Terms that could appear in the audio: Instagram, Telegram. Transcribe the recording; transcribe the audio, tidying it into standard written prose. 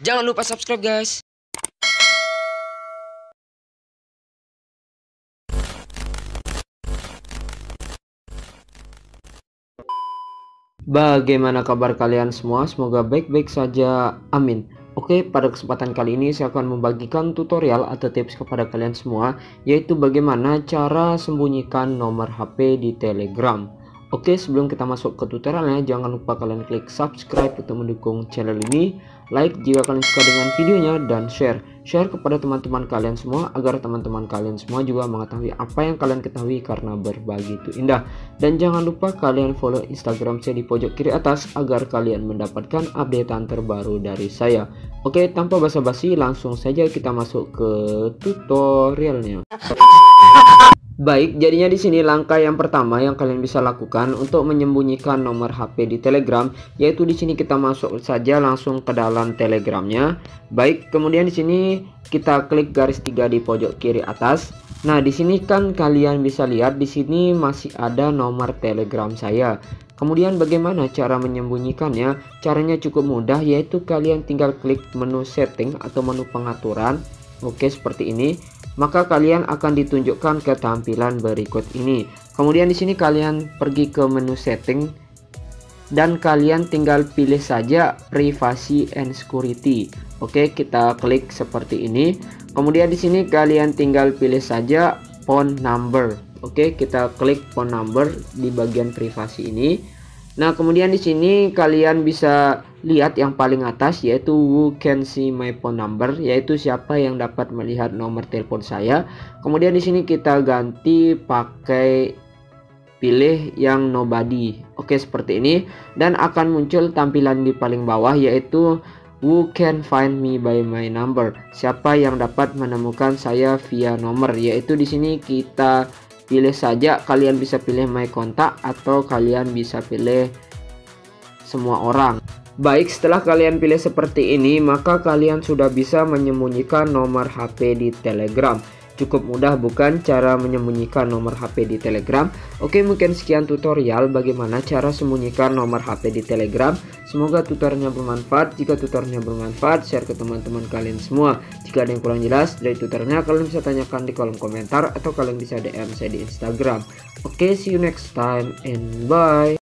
Jangan lupa subscribe, guys. Bagaimana kabar kalian semua? Semoga baik-baik saja. Amin. Oke, pada kesempatan kali ini saya akan membagikan tutorial atau tips kepada kalian semua, yaitu bagaimana cara sembunyikan nomor HP di Telegram. Oke, sebelum kita masuk ke tutorialnya, jangan lupa kalian klik subscribe untuk mendukung channel ini, like jika kalian suka dengan videonya, dan share kepada teman-teman kalian semua agar teman-teman kalian semua juga mengetahui apa yang kalian ketahui, karena berbagi itu indah. Dan jangan lupa kalian follow Instagram saya di pojok kiri atas agar kalian mendapatkan updatean terbaru dari saya. Oke, tanpa basa-basi langsung saja kita masuk ke tutorialnya. Baik, jadinya di sini langkah yang pertama yang kalian bisa lakukan untuk menyembunyikan nomor HP di Telegram, yaitu di sini kita masuk saja langsung ke dalam Telegramnya. Baik, kemudian di sini kita klik garis 3 di pojok kiri atas. Nah, di sini kan kalian bisa lihat di sini masih ada nomor Telegram saya. Kemudian bagaimana cara menyembunyikannya? Caranya cukup mudah, yaitu kalian tinggal klik menu setting atau menu pengaturan. Oke, seperti ini. Maka kalian akan ditunjukkan ke tampilan berikut ini. Kemudian di sini kalian pergi ke menu setting dan kalian tinggal pilih saja privacy and security. Oke, kita klik seperti ini. Kemudian di sini kalian tinggal pilih saja phone number. Oke, kita klik phone number di bagian privasi ini. Nah, kemudian di sini kalian bisa lihat yang paling atas, yaitu who can see my phone number, yaitu siapa yang dapat melihat nomor telepon saya. Kemudian di sini kita ganti pakai pilih yang nobody. Oke, seperti ini, dan akan muncul tampilan di paling bawah, yaitu who can find me by my number, siapa yang dapat menemukan saya via nomor, yaitu di sini kita pilih saja. Kalian bisa pilih my kontak atau kalian bisa pilih semua orang. Baik, setelah kalian pilih seperti ini, maka kalian sudah bisa menyembunyikan nomor HP di Telegram. Cukup mudah bukan cara menyembunyikan nomor HP di Telegram? Oke, mungkin sekian tutorial bagaimana cara sembunyikan nomor HP di Telegram. Semoga tutorialnya bermanfaat. Jika tutorialnya bermanfaat, share ke teman-teman kalian semua. Jika ada yang kurang jelas dari tutorialnya, kalian bisa tanyakan di kolom komentar atau kalian bisa DM saya di Instagram. Oke, see you next time and bye.